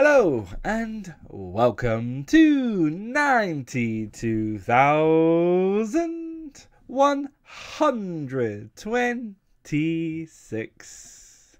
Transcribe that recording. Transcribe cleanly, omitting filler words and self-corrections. Hello and welcome to 92,126.